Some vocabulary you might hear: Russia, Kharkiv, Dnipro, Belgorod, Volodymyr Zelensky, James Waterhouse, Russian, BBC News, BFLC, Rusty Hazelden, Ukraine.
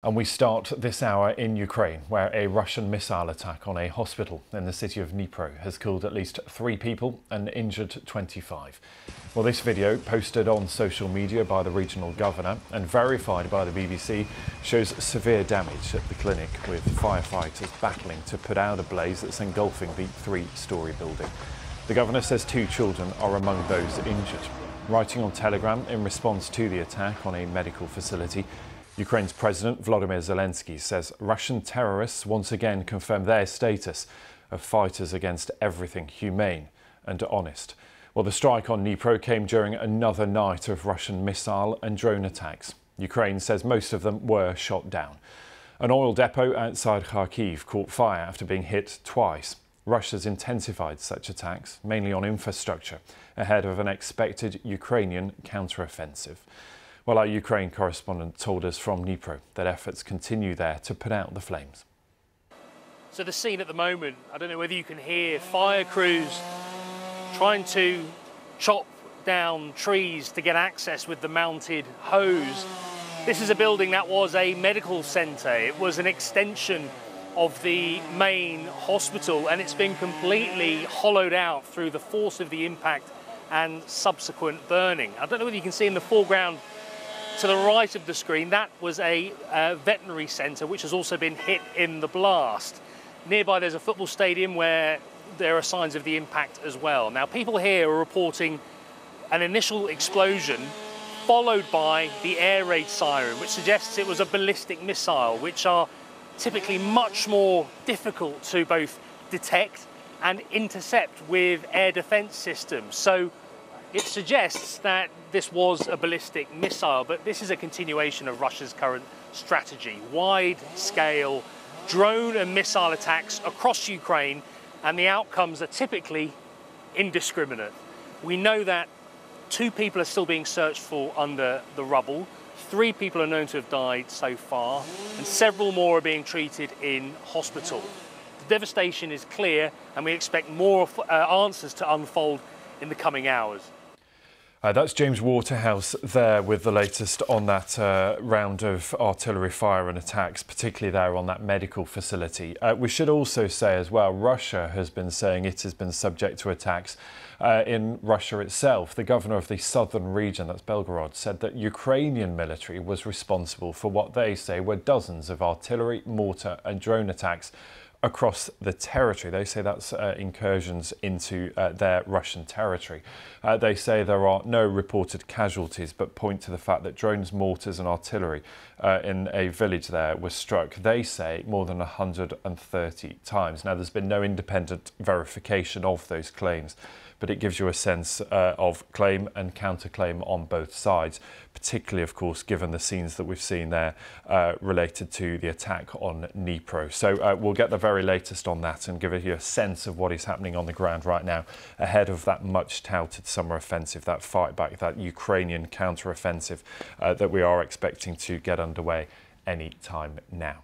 And we start this hour in Ukraine, where a Russian missile attack on a hospital in the city of Dnipro has killed at least 3 people and injured 25. Well, this video, posted on social media by the regional governor and verified by the BBC, shows severe damage at the clinic, with firefighters battling to put out a blaze that's engulfing the 3-storey building. The governor says 2 children are among those injured. Writing on Telegram in response to the attack on a medical facility, Ukraine's President Volodymyr Zelensky says Russian terrorists once again confirm their status of fighters against everything humane and honest. Well, the strike on Dnipro came during another night of Russian missile and drone attacks. Ukraine says most of them were shot down. An oil depot outside Kharkiv caught fire after being hit twice. Russia's intensified such attacks, mainly on infrastructure, ahead of an expected Ukrainian counteroffensive. Well, our Ukraine correspondent told us from Dnipro that efforts continue there to put out the flames. So the scene at the moment, I don't know whether you can hear fire crews trying to chop down trees to get access with the mounted hose. This is a building that was a medical centre. It was an extension of the main hospital, and it's been completely hollowed out through the force of the impact and subsequent burning. I don't know whether you can see in the foreground to the right of the screen, that was a veterinary centre which has also been hit in the blast. Nearby there's a football stadium where there are signs of the impact as well. Now, people here are reporting an initial explosion followed by the air raid siren, which suggests it was a ballistic missile, which are typically much more difficult to both detect and intercept with air defence systems. So it suggests that this was a ballistic missile, but this is a continuation of Russia's current strategy. Wide-scale drone and missile attacks across Ukraine, and the outcomes are typically indiscriminate. We know that 2 people are still being searched for under the rubble. 3 people are known to have died so far, and several more are being treated in hospital. The devastation is clear, and we expect more answers to unfold in the coming hours. That's James Waterhouse there with the latest on that round of artillery fire and attacks, particularly there on that medical facility. We should also say as well, Russia has been saying it has been subject to attacks in Russia itself. The governor of the southern region, that's Belgorod, said that Ukrainian military was responsible for what they say were dozens of artillery, mortar and drone attacks across the territory. They say that's incursions into their Russian territory. They say there are no reported casualties, but point to the fact that drones, mortars and artillery in a village there was struck, they say, more than 130 times. Now, there's been no independent verification of those claims, but it gives you a sense of claim and counterclaim on both sides, particularly, of course, given the scenes that we've seen there related to the attack on Dnipro. So we'll get the very latest on that and give you a sense of what is happening on the ground right now ahead of that much-touted summer offensive, that fight back, that Ukrainian counter-offensive that we are expecting to get underway any time now.